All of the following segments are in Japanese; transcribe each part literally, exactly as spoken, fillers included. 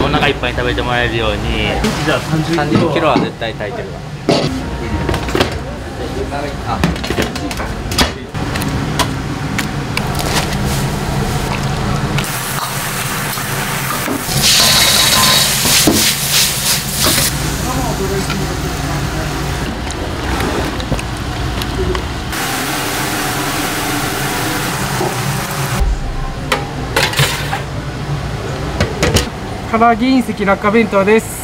お腹いっぱい食べてもらえるように、じゃあさんじゅっキロは絶対炊いてるわ。唐揚げ隕石落下弁当です。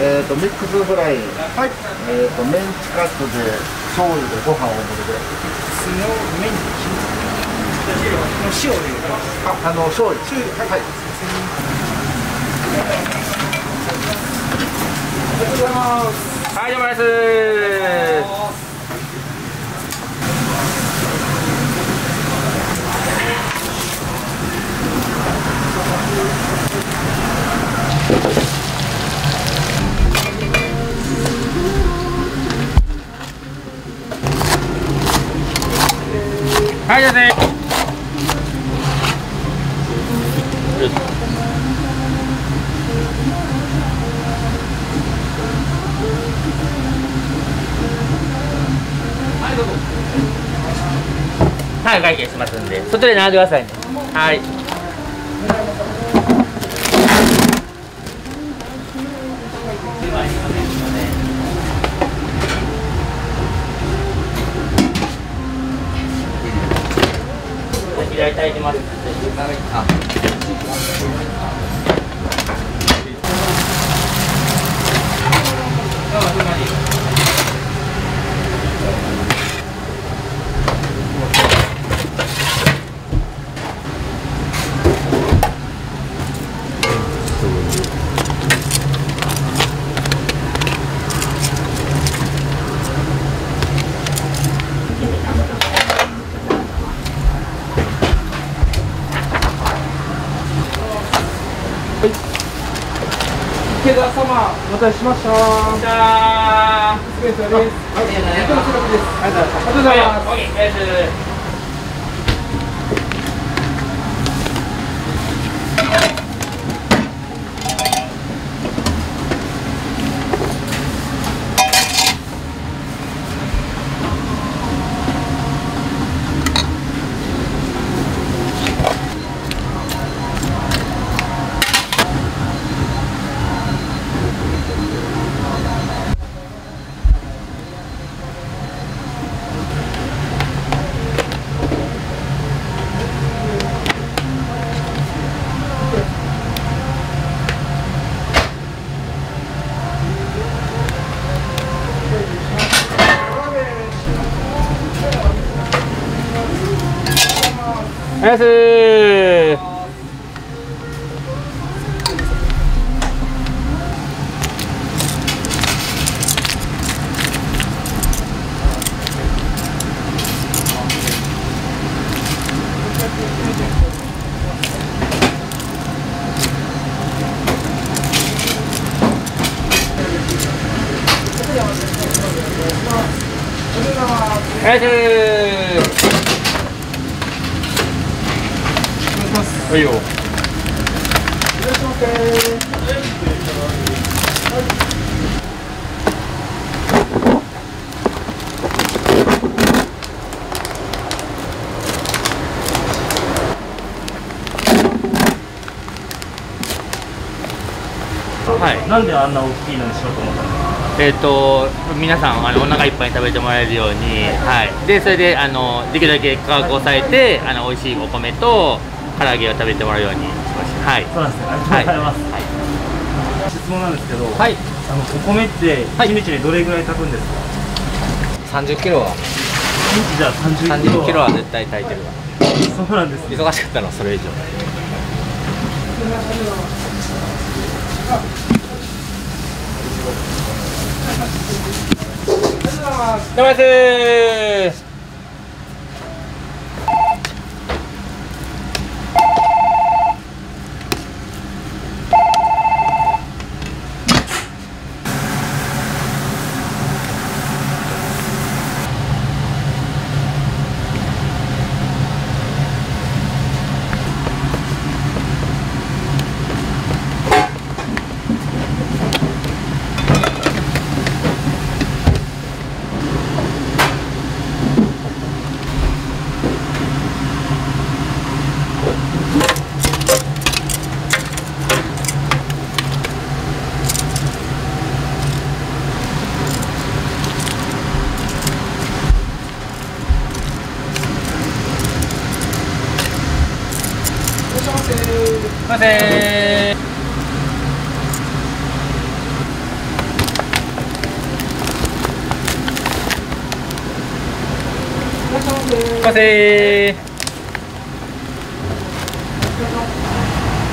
えーとミックスフライ、はい、えーとメンチカツで醤油でご飯を盛るで。酢のメンチの塩で。あ、あの醤油。醤油、はい。はい、どうもです。はい。はい、じゃあね。はい、どうぞ。はい、会計しますんで、そちらに並んでくださいね。はい。いただきます。池田様、お待たせしました。じゃあ、失礼します。はい、ありがとうございます。ありがとうございます。はい、ありがとうございます。S。はいよ。はい。なんであんな大きいのにしようと思ったんですか。えっと皆さんあのお腹いっぱい食べてもらえるように、はい、でそれであのできるだけ価格を抑えてあの美味しいお米と唐揚げを食べてもらうようにしました。はい。そうなんですね。ありがとうございます。はいはい、質問なんですけど、はい、あのお米って一日にどれぐらい炊くんですか？さんじゅっキロは。一日じゃさんじゅっキロは絶対炊いてるわ。そうなんですね。忙しかったのそれ以上。どうもです。すいません。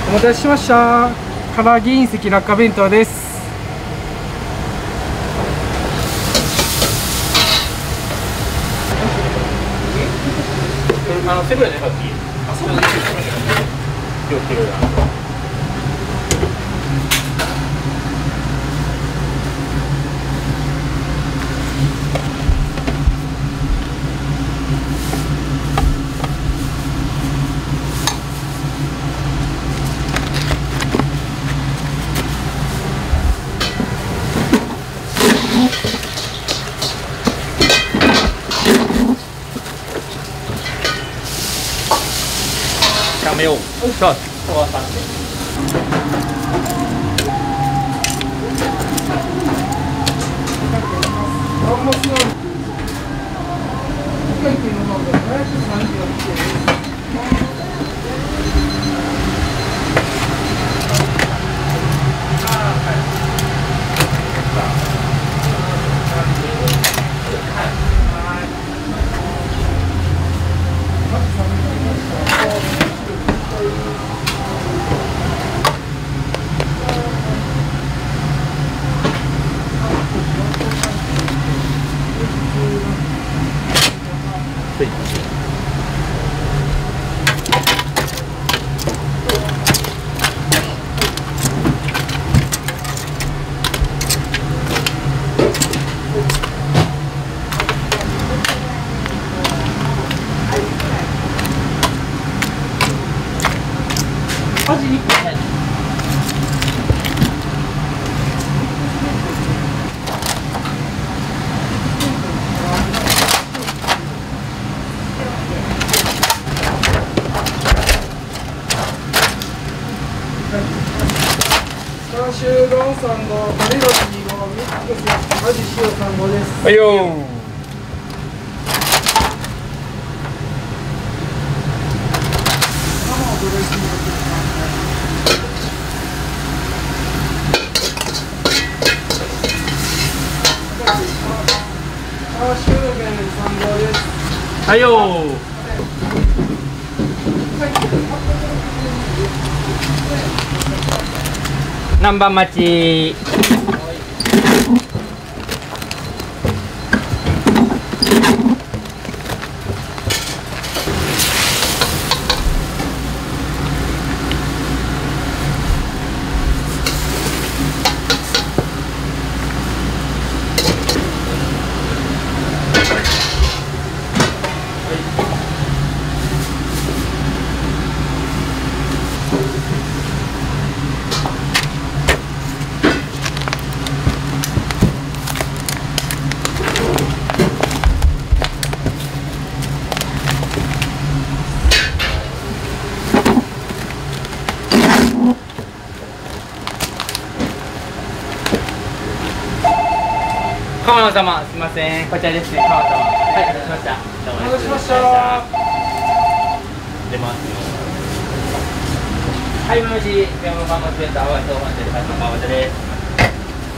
お待たせしました。唐揚げ隕石落下弁当です。あのセブンで買っていい？あ、そうなんですか。気をつけるな。やめよう。そう、そう、そう。はいよー。はいよー。南蛮町。河野様、すみません、こちらですね、河野様。はい、戻しました。戻しました。出ます。はい、もしもし、電話番号センターは東本店の川端です。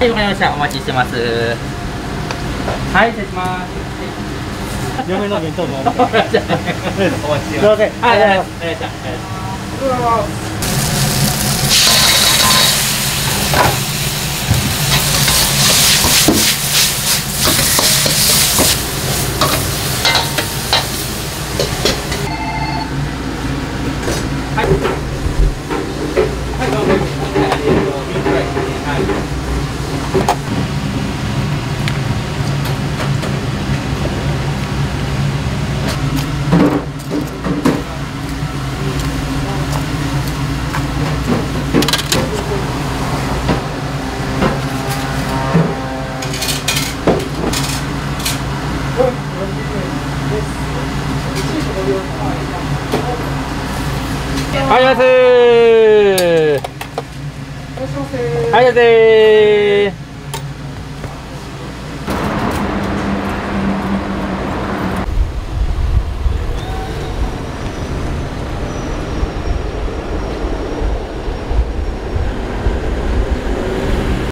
はい、わかりました。お待ちしてます。はい、失礼します。嫁の弁当もお待ちしてます。お待ちしてます。はい、ありがとうございました。どうぞ。ありがとうございます。ありがとうございます。